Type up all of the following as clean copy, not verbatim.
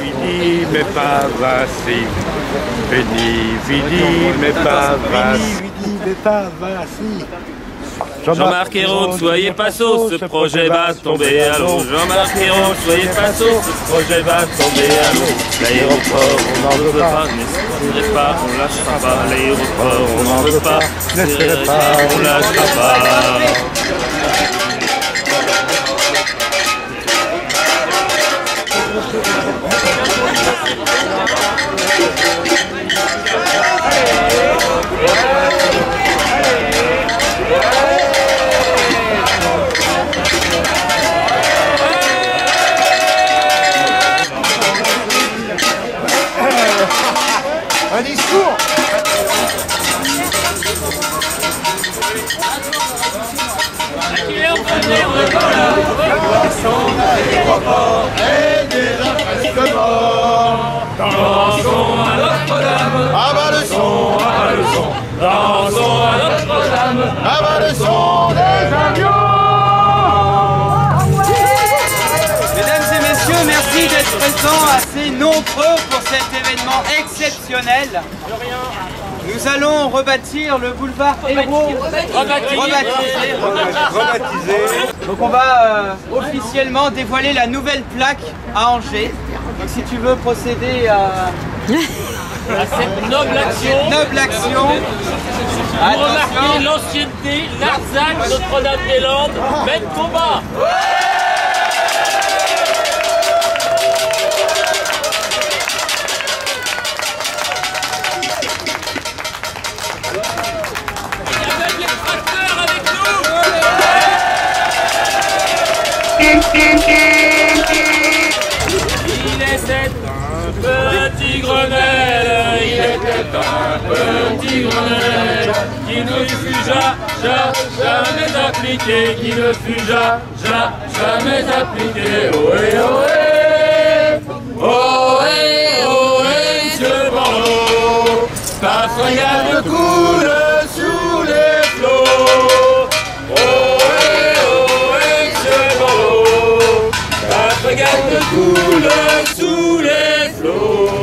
Vidi me pavasi, vidi, vidi me pavasi, vidi me pavasi. Jean-Marc Ayrault, soyez pas sots, ce projet va tomber à l'eau. Jean-Marc Ayrault, soyez pas sots, ce projet va tomber à l'eau. L'aéroport, on n'en veut pas, ne serait pas, on lâchera pas. L'aéroport, on n'en veut pas, ne serait pas, on lâchera pas. Un discours. Son aéroport est déjà presque mort. Dansons à Notre-Dame. Ah bah le son, ah bah le son. Dansons à Notre-Dame. Ah bah le son des avions. Mesdames et messieurs, merci d'être présents assez nombreux pour cet événement exceptionnel. Nous allons rebâtir le boulevard Ayrault. Rebaptiser. Donc on va officiellement dévoiler la nouvelle plaque à Angers. Donc si tu veux procéder à cette noble action. Vous remarquez l'ancienneté, l'Arzac, Notre-Dame-des-Landes, même combat. Qui ne fut jamais appliqué, qui ne fut jamais appliqué. Ohé, ohé, ohé, ohé, sur Borloo, pas froid de coule sous les flots. Ohé, ohé, sur Borloo, pas froid de coule sous les flots.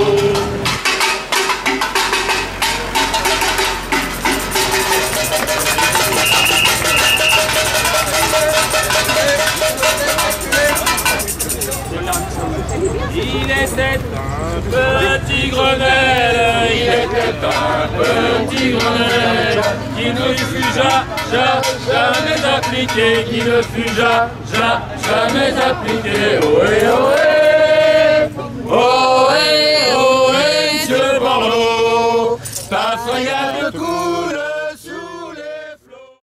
Il était un petit grenelle, il était un petit grenelle, qui ne fut jamais appliqué, qui ne fut jamais appliqué. Ohé, ohé, ohé, ohé, sur Borloo, pas froid de coule.